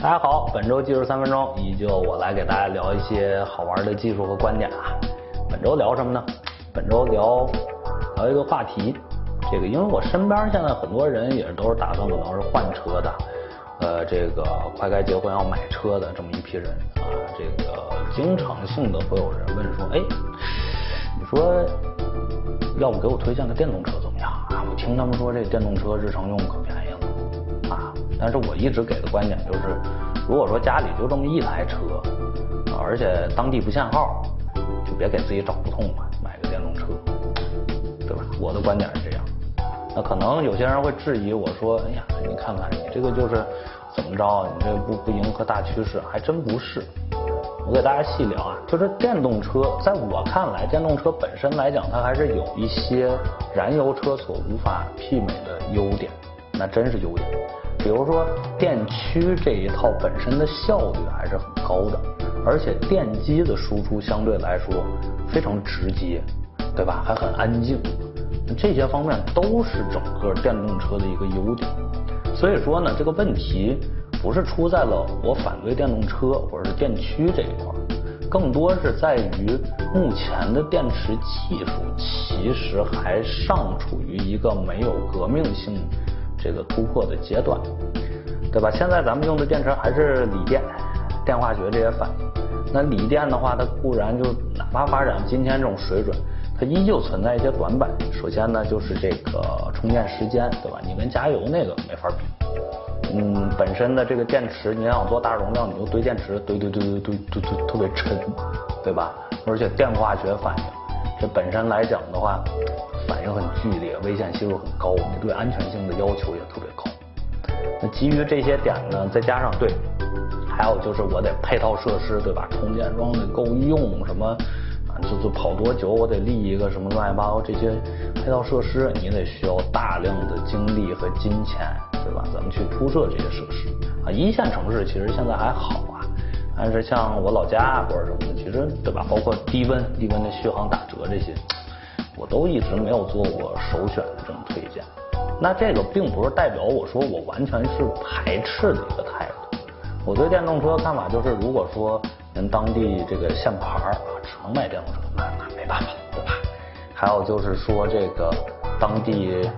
大家好，本周技术三分钟，依旧我来给大家聊一些好玩的技术和观点啊。本周聊什么呢？本周聊一个话题，这个因为我身边现在很多人也都是打算可能是换车的，这个快该结婚要买车的这么一批人啊，这个经常性的会有人问说，哎，你说要不给我推荐个电动车怎么样啊？我听他们说这电动车日常用可便宜了。但是我一直给的观点就是，如果说家里就这么一台车，而且当地不限号，就别给自己找不痛快，买个电动车，对吧？我的观点是这样。那可能有些人会质疑我说，哎呀，你看看你这个就是怎么着，你这不迎合大趋势，还真不是。我给大家细聊啊，就是电动车，在我看来，电动车本身来讲，它还是有一些燃油车所无法媲美的优点，那真是优点。比如说电驱这一套本身的效率还是很高的，而且电机的输出相对来说非常直接，对吧？还很安静，这些方面都是整个电动车的一个优点。所以说呢，这个问题不是出在了我反对电动车或者是电驱这一块，更多是在于目前的电池技术其实还尚处于一个没有革命性这个突破的阶段，对吧？现在咱们用的电池还是锂电、电化学这些反应。那锂电的话，它固然就哪怕发展今天这种水准，它依旧存在一些短板。首先呢，就是这个充电时间，对吧？你跟加油那个没法比。本身的这个电池，你想做大容量，你就堆电池，堆，特别沉，对吧？而且电化学反应，这本身来讲的话，反应很剧烈，危险系数很高，你对安全性的要求也特别高。那基于这些点呢，再加上对，还有就是我得配套设施，对吧？充电桩得够用，什么啊，就跑多久我得立一个什么乱七八糟这些配套设施，你得需要大量的精力和金钱，对吧？咱们去铺设这些设施啊。一线城市其实现在还好啊，但是像我老家或者什么的，其实对吧？包括低温的续航打折这些。我都一直没有做过首选的这种推荐，那这个并不是代表我说我完全是排斥的一个态度。我对电动车看法就是，如果说您当地这个限牌啊，只能买电动车，那没办法，对吧？还有就是说这个当地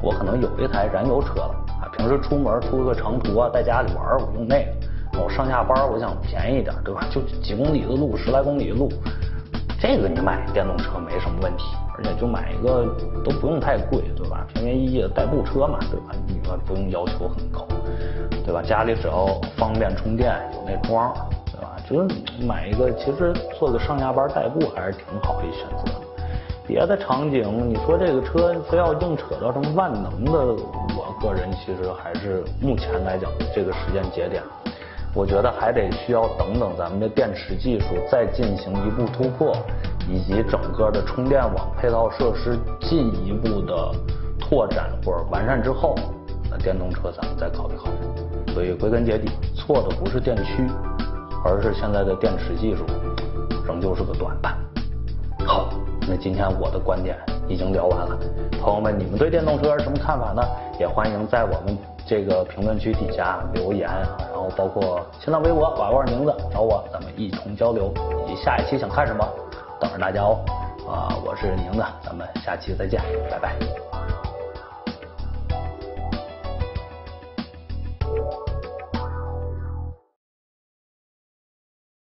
我可能有一台燃油车了啊，平时出门出个长途啊，在家里玩我用那个，我上下班我想便宜一点，对吧？就几公里的路，10来公里的路，这个你买电动车没什么问题。而且就买一个都不用太贵，对吧？便便宜宜的代步车嘛，对吧？你们不用要求很高，对吧？家里只要方便充电，有那桩，对吧？就是买一个，其实做个上下班代步还是挺好的选择。别的场景，你说这个车非要硬扯到什么万能的，我个人其实还是目前来讲这个时间节点，我觉得还得需要等等咱们的电池技术再进行一步突破，以及整个的充电网配套设施进一步的拓展或者完善之后，那电动车咱们再考虑考虑。所以归根结底，错的不是电驱，而是现在的电池技术仍旧是个短板。好，那今天我的观点已经聊完了，朋友们，你们对电动车有什么看法呢？也欢迎在我们这个评论区底下留言，然后包括新浪微博瓦罐名字找我，咱们一同交流，以及下一期想看什么等着大家哦。我是宁子，咱们下期再见，拜拜。